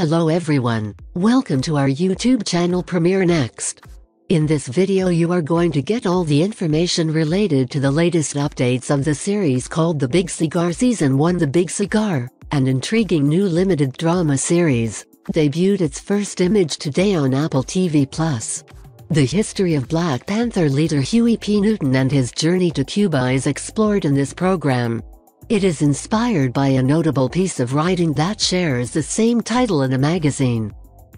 Hello everyone, welcome to our YouTube channel Premiere Next. In this video you are going to get all the information related to the latest updates of the series called The Big Cigar Season 1 The Big Cigar, an intriguing new limited drama series, debuted its first image today on Apple TV+. The history of Black Panther leader Huey P. Newton and his journey to Cuba is explored in this program. It is inspired by a notable piece of writing that shares the same title in a magazine.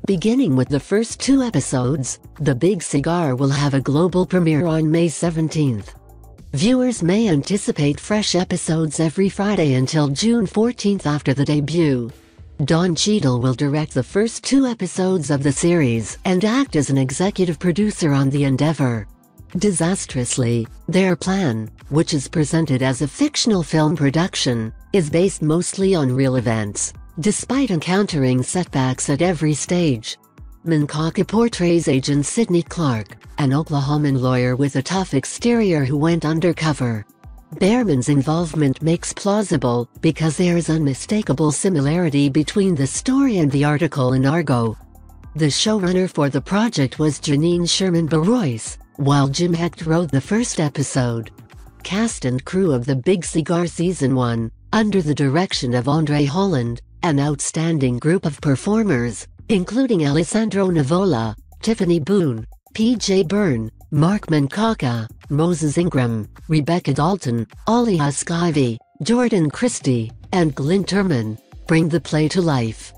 Beginning with the first two episodes, The Big Cigar will have a global premiere on May 17th. Viewers may anticipate fresh episodes every Friday until June 14th after the debut. Don Cheadle will direct the first two episodes of the series and act as an executive producer on the endeavor. Disastrously, their plan, which is presented as a fictional film production, is based mostly on real events, despite encountering setbacks at every stage. Minkaka portrays agent Sidney Clark, an Oklahoman lawyer with a tough exterior who went undercover. Bearman's involvement makes plausible because there is unmistakable similarity between the story and the article in Argo. The showrunner for the project was Janine Sherman-Beroyce, while Jim Hecht wrote the first episode. Cast and crew of The Big Cigar Season 1, under the direction of Andre Holland, an outstanding group of performers, including Alessandro Nivola, Tiffany Boone, P.J. Byrne, Mark Mancaca, Moses Ingram, Rebecca Dalton, Ali Huskivy, Jordan Christie, and Glenn Turman, bring the play to life.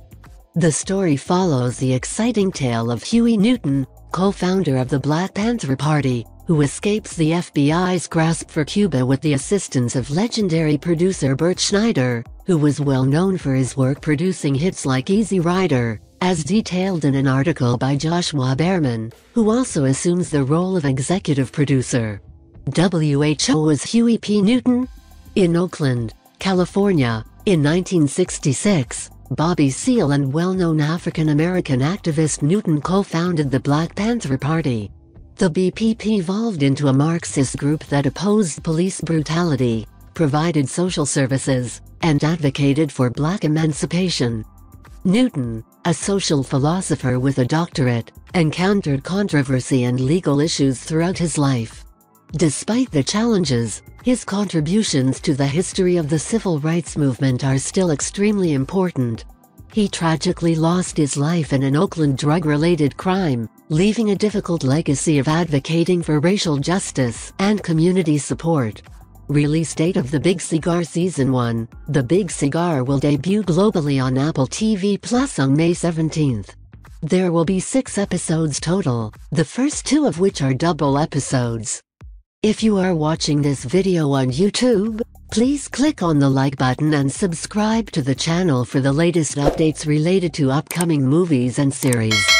The story follows the exciting tale of Huey Newton, co-founder of the Black Panther Party, who escapes the FBI's grasp for Cuba with the assistance of legendary producer Bert Schneider, who was well known for his work producing hits like Easy Rider, as detailed in an article by Joshua Bearman, who also assumes the role of executive producer. Who is Huey P. Newton? In Oakland, California, in 1966, Bobby Seale and well-known African-American activist Newton co-founded the Black Panther Party. The BPP evolved into a Marxist group that opposed police brutality, provided social services, and advocated for black emancipation. Newton, a social philosopher with a doctorate, encountered controversy and legal issues throughout his life. Despite the challenges, his contributions to the history of the civil rights movement are still extremely important. He tragically lost his life in an Oakland drug-related crime, leaving a difficult legacy of advocating for racial justice and community support. Release date of The Big Cigar Season 1, The Big Cigar will debut globally on Apple TV+ on May 17th. There will be 6 episodes total, the first 2 of which are double episodes. If you are watching this video on YouTube, please click on the like button and subscribe to the channel for the latest updates related to upcoming movies and series.